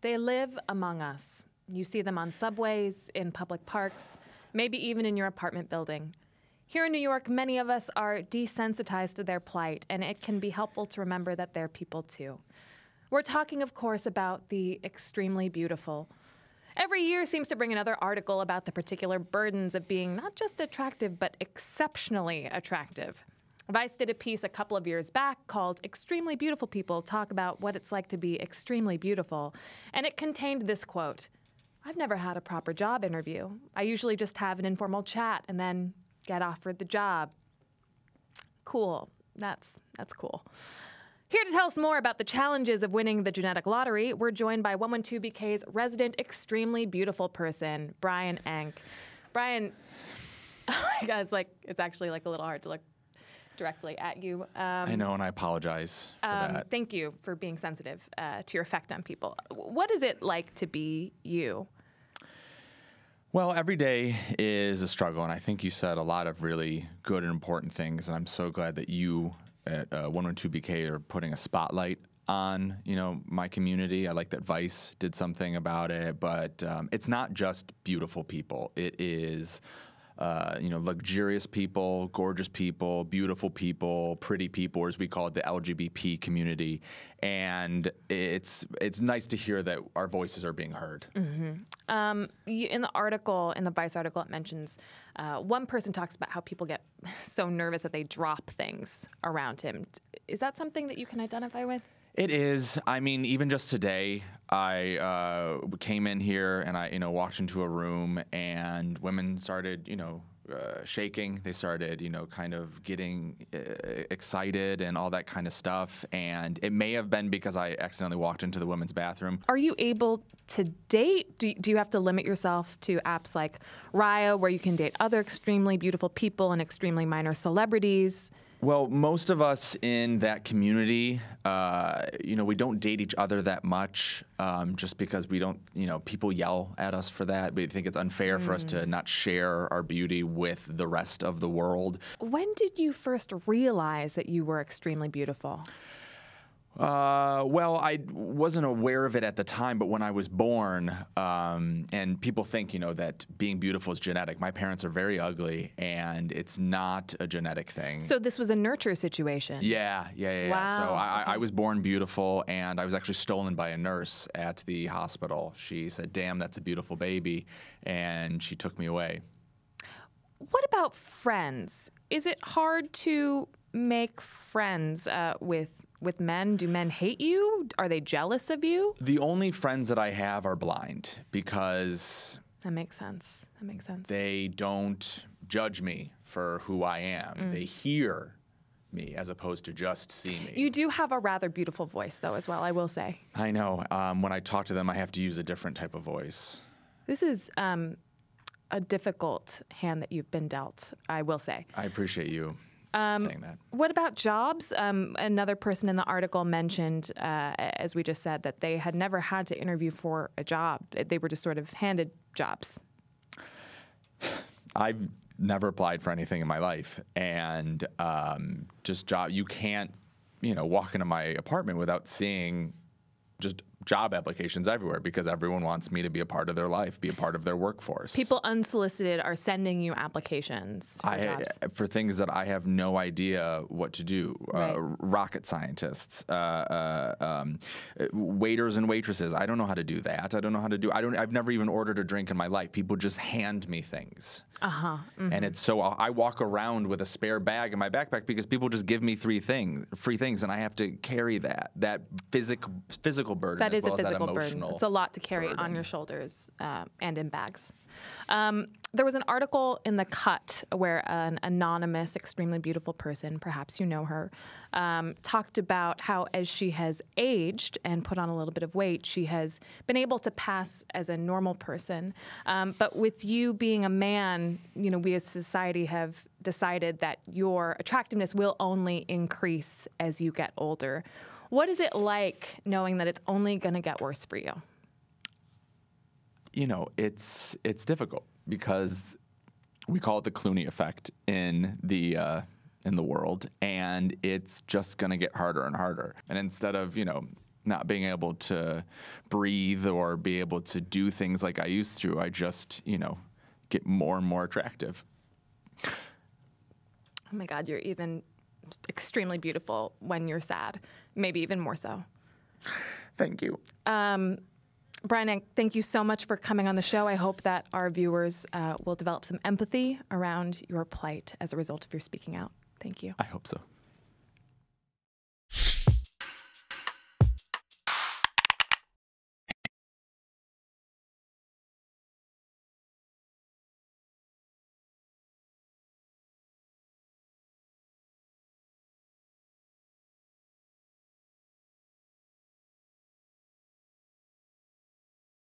They live among us. You see them on subways, in public parks, maybe even in your apartment building. Here in New York, many of us are desensitized to their plight, and it can be helpful to remember that they're people too. We're talking, of course, about the extremely beautiful. Every year seems to bring another article about the particular burdens of being not just attractive, but exceptionally attractive. Vice did a piece a couple of years back called Extremely Beautiful People Talk About What It's Like to Be Extremely Beautiful, and it contained this quote, "I've never had a proper job interview. I usually just have an informal chat and then get offered the job." Cool. That's cool. Here to tell us more about the challenges of winning the genetic lottery, we're joined by 112BK's resident extremely beautiful person, Brian Enck. Brian, oh my God, it's actually like a little hard to look directly at you. I know, and I apologize for that. Thank you for being sensitive to your effect on people. What is it like to be you? Well, every day is a struggle, and I think you said a lot of really good and important things, and I'm so glad that you at 112BK are putting a spotlight on, you know, my community. I like that Vice did something about it, but it's not just beautiful people. It is, you know, luxurious people, gorgeous people, beautiful people, pretty people, or as we call it, the LGBP community. And it's nice to hear that our voices are being heard. Mm-hmm. In the article, in the Vice article, it mentions one person talks about how people get so nervous that they drop things around him. Is that something that you can identify with? It is. I mean, even just today, I came in here and I, walked into a room and women started, shaking. They started, kind of getting excited and all that kind of stuff. And it may have been because I accidentally walked into the women's bathroom. Are you able to date? Do you have to limit yourself to apps like Raya, where you can date other extremely beautiful people and extremely minor celebrities? Well, most of us in that community, we don't date each other that much just because we don't, people yell at us for that. We think it's unfair for us to not share our beauty with the rest of the world. When did you first realize that you were extremely beautiful? Well, I wasn't aware of it at the time, but when I was born, and people think, that being beautiful is genetic. My parents are very ugly, and it's not a genetic thing. So this was a nurture situation. Yeah. Wow. So I was born beautiful, and I was actually stolen by a nurse at the hospital. She said, "Damn, that's a beautiful baby," and she took me away. What about friends? Is it hard to make friends with men? Do men hate you? Are they jealous of you? The only friends that I have are blind because... That makes sense. That makes sense. They don't judge me for who I am. They hear me as opposed to just see me. You do have a rather beautiful voice, though, as well, I will say. I know. When I talk to them, I have to use a different type of voice. This is... a difficult hand that you've been dealt, I will say. I appreciate you saying that. What about jobs? Another person in the article mentioned, as we just said, that they had never had to interview for a job. They were just sort of handed jobs. I've never applied for anything in my life, and just job. You can't, walk into my apartment without seeing just job applications everywhere because everyone wants me to be a part of their life, be a part of their workforce. People unsolicited are sending you applications for jobs. For things that I have no idea what to do. Right. Rocket scientists, waiters and waitresses. I don't know how to do that. I don't know how to do. I've never even ordered a drink in my life. People just hand me things. And it's so I walk around with a spare bag in my backpack because people just give me free things, and I have to carry that. That physical burden. That is a physical burden. It's a lot to carry on your shoulders and in bags. There was an article in The Cut where an anonymous, extremely beautiful person, perhaps you know her, talked about how as she has aged and put on a little bit of weight, she has been able to pass as a normal person. But with you being a man, we as society have decided that your attractiveness will only increase as you get older. What is it like knowing that it's only going to get worse for you? It's difficult because we call it the Clooney effect in the world, and it's just going to get harder and harder. And instead of, not being able to breathe or be able to do things like I used to. I just, you know, get more and more attractive. Oh my God, you're even extremely beautiful when you're sad, maybe even more so. Thank you. Brian Enck, thank you so much for coming on the show. I hope that our viewers will develop some empathy around your plight as a result of your speaking out. Thank you. I hope so.